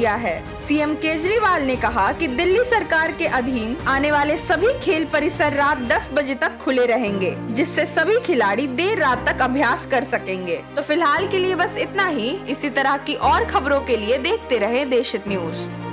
दिया है। सीएम केजरीवाल ने कहा कि दिल्ली सरकार के अधीन आने वाले सभी खेल परिसर रात 10 बजे तक खुले रहेंगे, जिससे सभी खिलाड़ी देर रात तक अभ्यास कर सकेंगे। तो फिलहाल के लिए बस इतना ही। इसी तरह की और खबरों के लिए देखते रहे देशहित न्यूज।